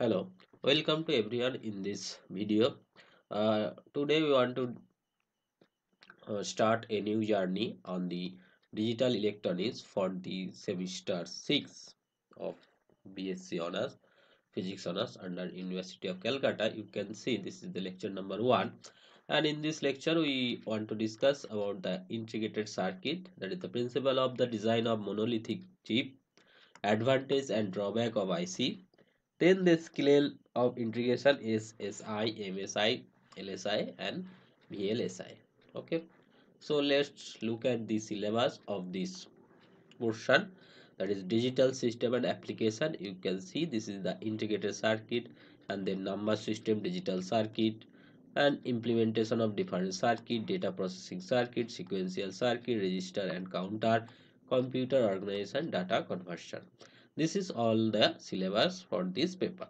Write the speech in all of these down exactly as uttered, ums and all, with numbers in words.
Hello, welcome to everyone in this video. Uh, today we want to uh, start a new journey on the digital electronics for the semester six of B.Sc. Honours Physics Honours under University of Calcutta. You can see this is the lecture number one, and in this lecture we want to discuss about the integrated circuit, that is the principle of the design of monolithic chip, advantage and drawback of I C. Then the scale of integration is S I, M S I, L S I and V L S I. Okay, so let's look at the syllabus of this portion, that is digital system and application. You can see this is the integrated circuit, and then number system, digital circuit, and implementation of different circuit, data processing circuit, sequential circuit, register and counter, computer organization, data conversion. This is all the syllabus for this paper.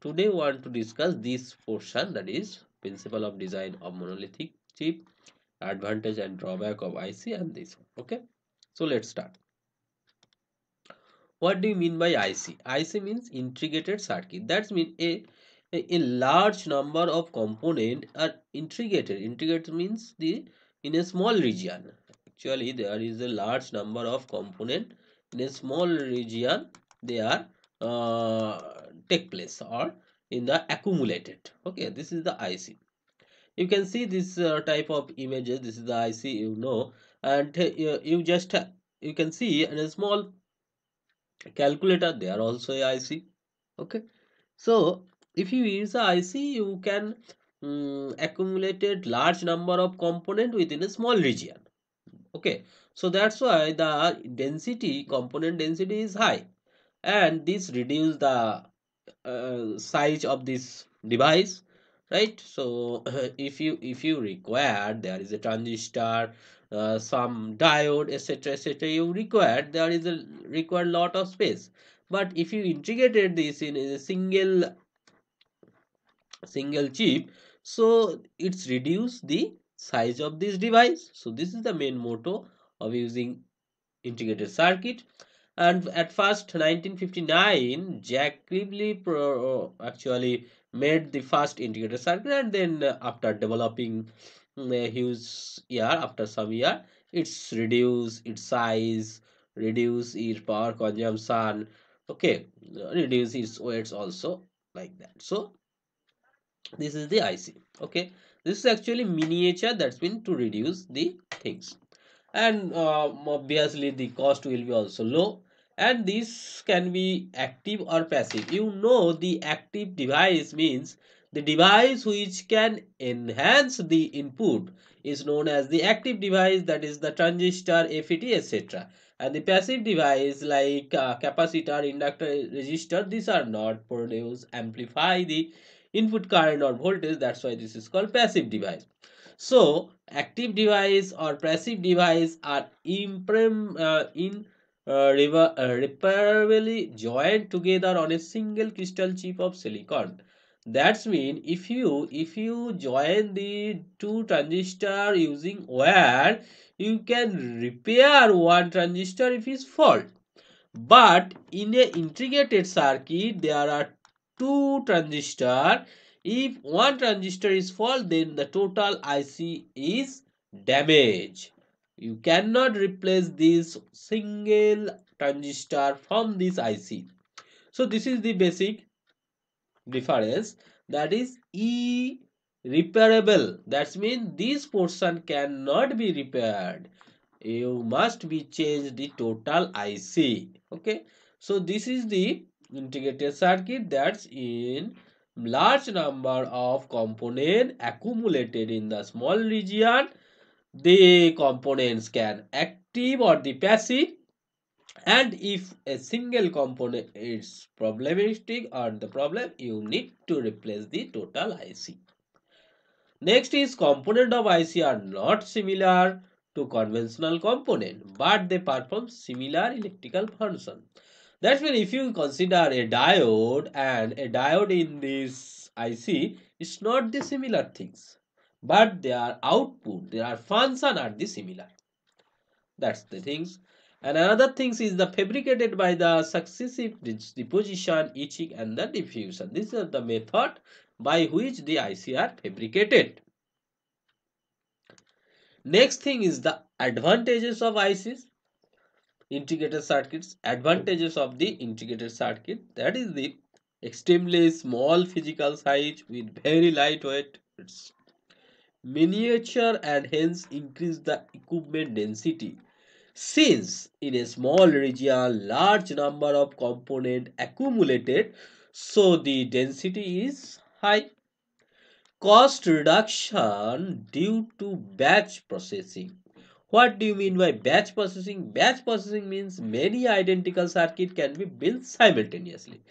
Today we want to discuss this portion, that is principle of design of monolithic chip, advantage and drawback of I C, and this one. Okay, so let's start. What do you mean by I C? I C means integrated circuit. That means a, a, a large number of components are integrated. Integrated means the in a small region. Actually there is a large number of components in a small region, they are uh, take place or in the accumulated. Okay, this is the I C. You can see this uh, type of images. This is the I C, you know, and uh, you just uh, you can see in a small calculator they are also a I C. Okay, so if you use a I C, you can um, accumulate a large number of components within a small region. Okay, so that's why the density, component density is high, and this reduces the uh, size of this device, right? So uh, if you if you require, there is a transistor, uh, some diode, etc, etc, you require, there is a required lot of space. But if you integrated this in a single single chip, so it's reduced the size of this device. So this is the main motto of using integrated circuit. And at first nineteen fifty-nine, Jack Kilby pro actually made the first integrated circuit, and then uh, after developing a huge year, after some year, it's reduced its size, reduce its power consumption, okay, reduce its weights also, like that. So this is the I C. Okay, this is actually miniature, that's been to reduce the things, and uh, obviously the cost will be also low, and this can be active or passive. You know, the active device means the device which can enhance the input is known as the active device, that is the transistor, F E T, et cetera. And the passive device like uh, capacitor, inductor, resistor, these are not produced, amplify the input current or voltage. That's why this is called passive device. So active device or passive device are imprem uh, in uh, river, uh, repairably joined together on a single crystal chip of silicon. That's mean if you if you join the two transistor using wire, you can repair one transistor if it's fault. But in a integrated circuit, there are two transistor. If one transistor is fault, then the total I C is damaged. You cannot replace this single transistor from this I C. So this is the basic difference, that is irreparable. That means this portion cannot be repaired. You must be changed the total I C. Okay, so this is the integrated circuit, that's in large number of components accumulated in the small region. The components can active or the passive, and if a single component is problematic or the problem, you need to replace the total I C. Next is component of I C are not similar to conventional component, but they perform similar electrical function. That's when if you consider a diode and a diode in this I C, it's not the similar things, but their output, their function are the similar. That's the things. And another thing is the fabricated by the successive deposition, etching and the diffusion. This is the method by which the I C are fabricated. Next thing is the advantages of I Cs, integrated circuits. Advantages of the integrated circuit, that is the extremely small physical size with very lightweight, it's miniature and hence increase the equipment density. Since in a small region large number of components accumulated, so the density is high. Cost reduction due to batch processing. What do you mean by batch processing? Batch processing means many identical circuits can be built simultaneously.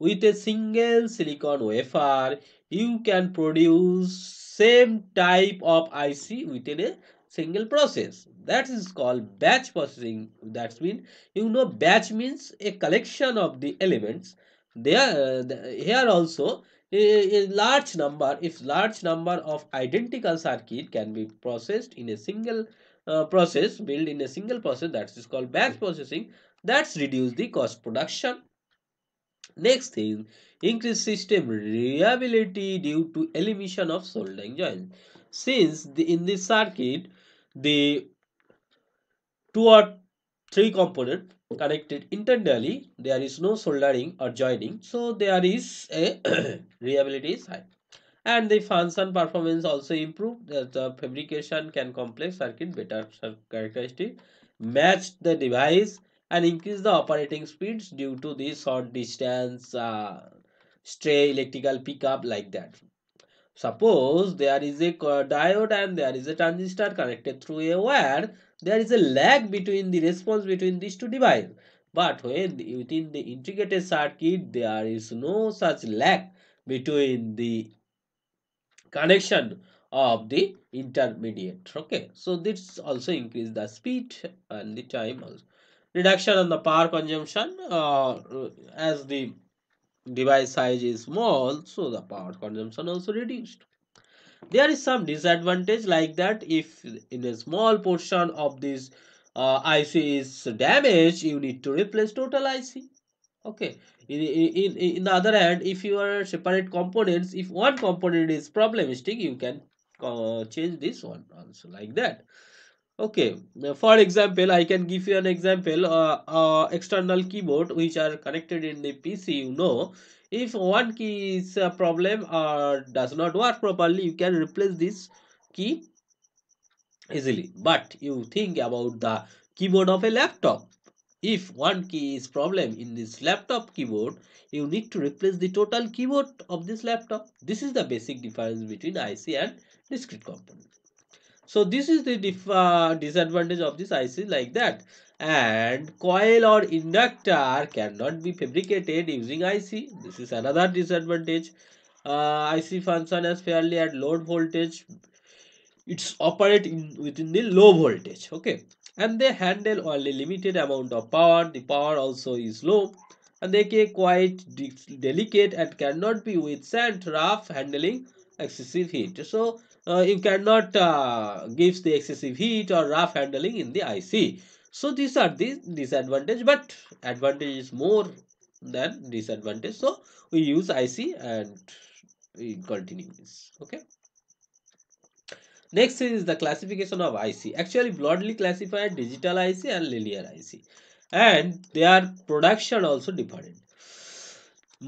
With a single silicon wafer, you can produce same type of I C within a single process. That is called batch processing. That means, you know, batch means a collection of the elements. There, here also a, a large number, if large number of identical circuit can be processed in a single uh, process, built in a single process, that is called batch processing. That's reduce the cost production. Next thing, increase system reliability due to elimination of soldering joints. Since the, in this circuit, the two or three components connected internally, there is no soldering or joining, so there is a reliability is high. And the function performance also improved, that the fabrication can complex circuit better characteristic, match the device and increase the operating speeds due to the short distance, uh, stray electrical pickup like that. Suppose there is a diode and there is a transistor connected through a wire. There is a lag between the response between these two devices. But when within the integrated circuit, there is no such lag between the connection of the intermediate. Okay, so this also increase the speed and the time also. Reduction on the power consumption, uh, as the device size is small, so the power consumption also reduced. There is some disadvantage like that if in a small portion of this uh, I C is damaged, you need to replace total I C. Okay. In, in, in the other hand, if you are separate components, if one component is problematic, you can uh, change this one also like that. Okay, for example, I can give you an example, uh, uh, external keyboard which are connected in the P C, you know, if one key is a problem or does not work properly, you can replace this key easily. But you think about the keyboard of a laptop. If one key is problem in this laptop keyboard, you need to replace the total keyboard of this laptop. This is the basic difference between I C and discrete component. So this is the dif uh, disadvantage of this I C like that. And coil or inductor cannot be fabricated using I C. This is another disadvantage. Uh, I C function as fairly at low voltage. It's operate in, within the low voltage. Okay. And they handle only limited amount of power. The power also is low. And they are quite de delicate and cannot be withstand rough handling excessive heat. So Uh, you cannot uh, give the excessive heat or rough handling in the I C. So these are the disadvantage, but advantage is more than disadvantage. So we use I C and we continue this. Okay. Next is the classification of I C. Actually broadly classified digital I C and linear I C. And their production also different.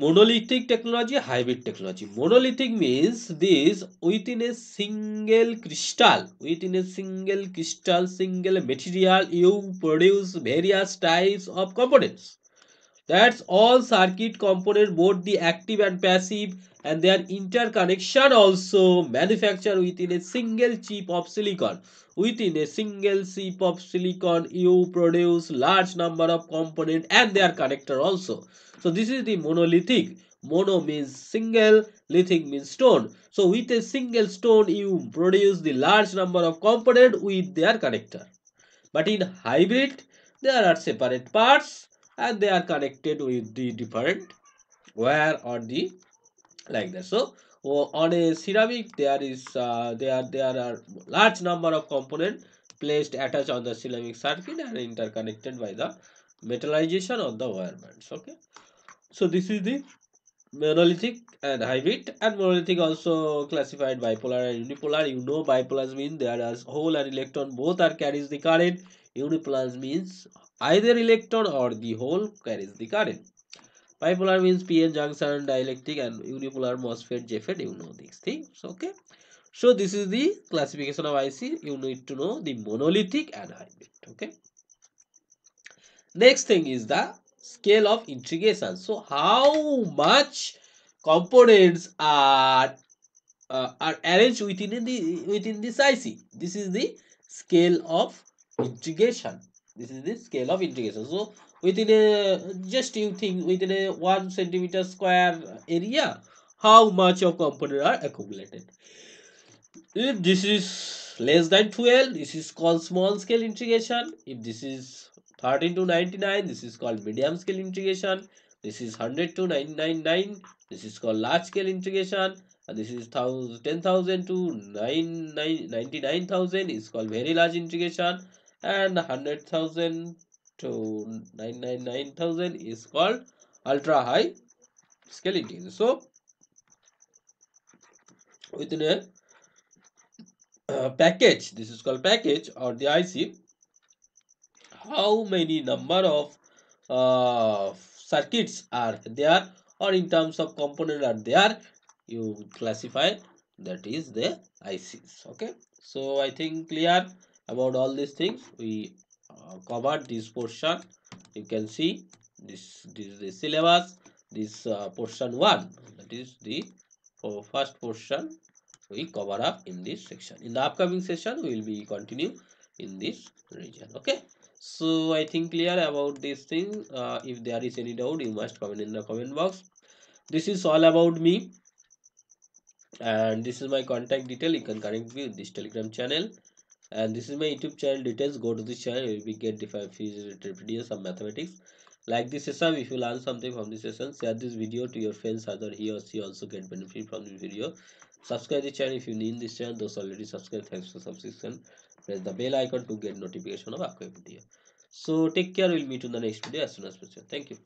Monolithic technology, hybrid technology. Monolithic means this within a single crystal, within a single crystal, single material, you produce various types of components. That's all circuit components, both the active and passive, and their interconnection also manufactured within a single chip of silicon. Within a single chip of silicon, you produce large number of components and their connector also. So this is the monolithic. Mono means single, lithic means stone. So with a single stone, you produce the large number of components with their connector. But in hybrid, there are separate parts and they are connected with the different wire or the like that. So on a ceramic, there is uh, there there are large number of components placed attached on the ceramic circuit and interconnected by the metallization of the wire bands. Okay, so this is the monolithic and high bit. And monolithic also classified bipolar and unipolar. You know, bipolar means there are hole and electron, both are carries the current. Unipolar means either electron or the hole carries the current. Bipolar means P N junction, dielectric, and unipolar MOSFET, J FET, you know these things. Okay, so this is the classification of I C. You need to know the monolithic and high bit. Okay, next thing is the scale of integration. So how much components are uh, are arranged within the within this I C? This is the scale of integration. This is the scale of integration. So within a, just you think, within a one centimeter square area, how much of components are accumulated? If this is less than twelve, this is called small scale integration. If this is thirteen to ninety-nine, this is called medium scale integration. This is one hundred to nine ninety-nine, this is called large scale integration. And this is ten thousand to ninety-nine thousand is called very large integration. And one hundred thousand to nine hundred ninety-nine thousand is called ultra high scale integration. So within a uh, package, this is called package or the I C, how many number of uh, circuits are there, or in terms of component are there, you classify that is the I Cs. Okay, so I think clear about all these things. We uh, covered this portion. You can see this, this is the syllabus, this uh, portion one, that is the uh, first portion we cover up in this section. In the upcoming session we will be continue in this region. Okay, so I think clear about this thing. Uh, if there is any doubt, you must comment in the comment box. This is all about me, and this is my contact detail. You can connect with this Telegram channel, and this is my YouTube channel details. Go to this channel, you will get different related videos of mathematics. Like this session, if you learn something from this session, share this video to your friends, other he or she also get benefit from this video. Subscribe the channel if you need this channel. Those already subscribed, thanks for subscription. Press the bell icon to get notification of upcoming video. So take care, we'll meet in the next video as soon as possible. Thank you.